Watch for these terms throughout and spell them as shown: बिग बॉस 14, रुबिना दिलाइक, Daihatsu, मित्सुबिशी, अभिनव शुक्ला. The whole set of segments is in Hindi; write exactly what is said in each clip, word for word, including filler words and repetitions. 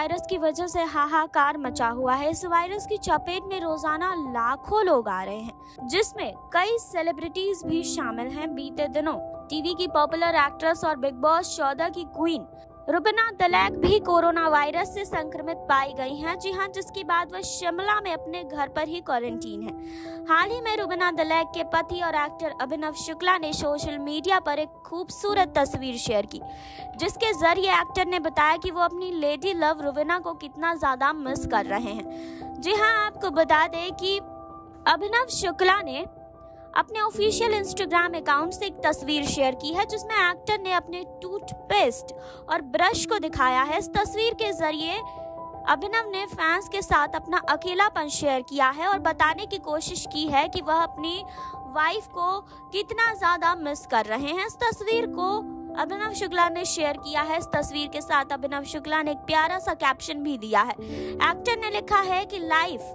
वायरस की वजह से हाहाकार मचा हुआ है। इस वायरस की चपेट में रोजाना लाखों लोग आ रहे हैं, जिसमें कई सेलिब्रिटीज भी शामिल हैं। बीते दिनों टीवी की पॉपुलर एक्ट्रेस और बिग बॉस चौदह की क्वीन रुबिना दिलाइक भी कोरोना वायरस से संक्रमित पाई गई हैं। जी हाँ, जिसके बाद वह शिमला में अपने घर पर ही क्वारंटीन है। हाल ही में रुबिना दिलाइक के पति और एक्टर अभिनव शुक्ला ने सोशल मीडिया पर एक खूबसूरत तस्वीर शेयर की, जिसके जरिए एक्टर ने बताया कि वो अपनी लेडी लव रुबिना को कितना ज्यादा मिस कर रहे हैं। जी हाँ, आपको बता दें कि अभिनव शुक्ला ने अपने ऑफिशियल इंस्टाग्राम अकाउंट से एक तस्वीर शेयर की है, जिसमें एक्टर ने अपने टूथपेस्ट और ब्रश को दिखाया है। इस तस्वीर के जरिए अभिनव ने फैंस के साथ अपना अकेलापन शेयर किया है और बताने की कोशिश की है कि वह अपनी वाइफ को कितना ज़्यादा मिस कर रहे हैं। इस तस्वीर को अभिनव शुक्ला ने शेयर किया है। इस तस्वीर के साथ अभिनव शुक्ला ने एक प्यारा सा कैप्शन भी दिया है। एक्टर ने लिखा है कि लाइफ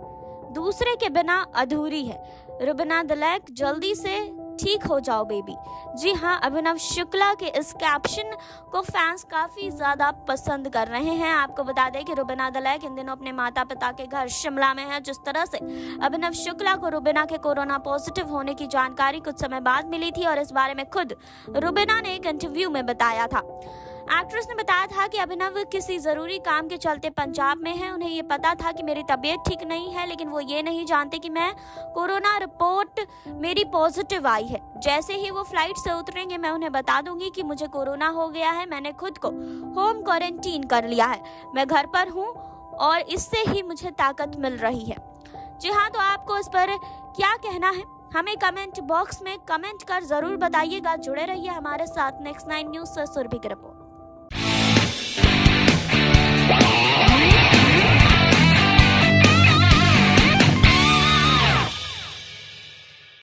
दूसरे के बिना अधूरी है, रुबिना दिलाइक जल्दी से ठीक हो जाओ बेबी। जी हाँ, अभिनव शुक्ला के इस कैप्शन को फैंस काफ़ी ज़्यादा पसंद कर रहे हैं। आपको बता दें कि रुबिना दिलाइक इन दिनों अपने माता पिता के घर शिमला में है। जिस तरह से अभिनव शुक्ला को रुबिना के कोरोना पॉजिटिव होने की जानकारी कुछ समय बाद मिली थी और इस बारे में खुद रुबिना ने एक इंटरव्यू में बताया था। एक्ट्रेस ने बताया था कि अभिनव किसी ज़रूरी काम के चलते पंजाब में हैं। उन्हें ये पता था कि मेरी तबीयत ठीक नहीं है, लेकिन वो ये नहीं जानते कि मैं कोरोना रिपोर्ट मेरी पॉजिटिव आई है। जैसे ही वो फ्लाइट से उतरेंगे मैं उन्हें बता दूंगी कि मुझे कोरोना हो गया है। मैंने खुद को होम क्वारंटीन कर लिया है, मैं घर पर हूँ और इससे ही मुझे ताकत मिल रही है। जी हाँ, तो आपको इस पर क्या कहना है हमें कमेंट बॉक्स में कमेंट कर ज़रूर बताइएगा। जुड़े रहिए हमारे साथ नेक्स्ट नाइन न्यूज़ से। सुरभि की रिपोर्ट।